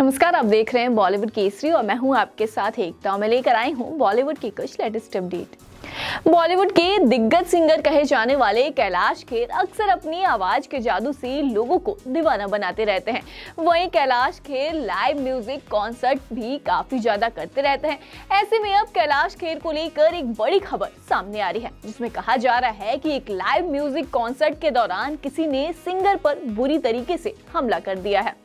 नमस्कार, आप देख रहे हैं बॉलीवुड केसरी और मैं हूं आपके साथ एकता। मैं लेकर आई हूं बॉलीवुड की कुछ लेटेस्ट अपडेट। बॉलीवुड के दिग्गज सिंगर कहे जाने वाले कैलाश खेर अक्सर अपनी आवाज के जादू से लोगों को दीवाना बनाते रहते हैं। वहीं Kailash Kher live music concert भी काफी ज्यादा करते रहते हैं। ऐसे में अब कैलाश खेर को लेकर एक बड़ी खबर सामने आ रही है, जिसमें कहा जा रहा है कि एक लाइव म्यूजिक कॉन्सर्ट के दौरान किसी ने सिंगर पर बुरी तरीके से हमला कर दिया है।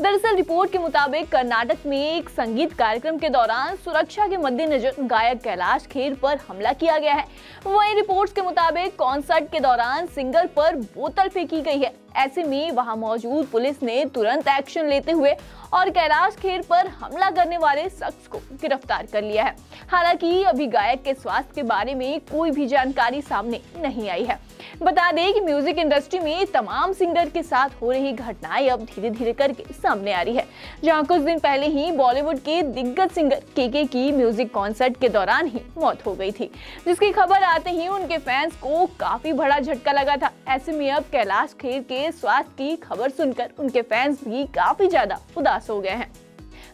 दरअसल रिपोर्ट के मुताबिक कर्नाटक में एक संगीत कार्यक्रम के दौरान सुरक्षा के मद्देनजर गायक कैलाश खेर पर हमला किया गया है। वहीं रिपोर्ट्स के मुताबिक कॉन्सर्ट के दौरान सिंगर पर बोतल फेंकी गई है। ऐसे में वहां मौजूद पुलिस ने तुरंत एक्शन लेते हुए और कैलाश खेर पर हमला करने वाले शख्स को गिरफ्तार कर लिया है। हालांकि अभी गायक के स्वास्थ्य के बारे में कोई भी जानकारी सामने नहीं आई है। बता दें कि म्यूजिक इंडस्ट्री में तमाम सिंगर के साथ हो रही घटनाएं अब धीरे धीरे करके सामने आ रही है। जहां कुछ दिन पहले ही बॉलीवुड के दिग्गज सिंगर के की म्यूजिक कॉन्सर्ट के दौरान ही मौत हो गई थी, जिसकी खबर आते ही उनके फैंस को काफी बड़ा झटका लगा था। ऐसे में अब कैलाश खेर के स्वास्थ्य की खबर सुनकर उनके फैंस भी काफी ज्यादा उदास हो गए हैं।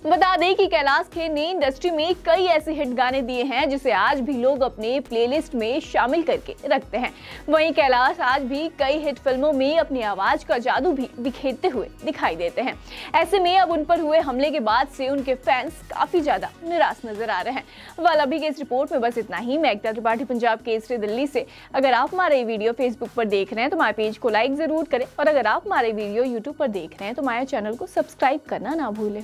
बता दें कि कैलाश खेर ने इंडस्ट्री में कई ऐसे हिट गाने दिए हैं, जिसे आज भी लोग अपने प्लेलिस्ट में शामिल करके रखते हैं। वहीं कैलाश आज भी कई हिट फिल्मों में अपनी आवाज का जादू भी बिखेरते हुए दिखाई देते हैं। ऐसे में अब उन पर हुए हमले के बाद से उनके फैंस काफी ज्यादा निराश नजर आ रहे हैं। वाल अभी के इस रिपोर्ट में बस इतना ही। मैकता त्रिपाठी, पंजाब केसरी, दिल्ली से। अगर आप हमारा ये वीडियो फेसबुक पर देख रहे हैं तो हमारे पेज को लाइक जरूर करें और अगर आप हमारे वीडियो यूट्यूब पर देख रहे हैं तो हमारे चैनल को सब्सक्राइब करना ना भूलें।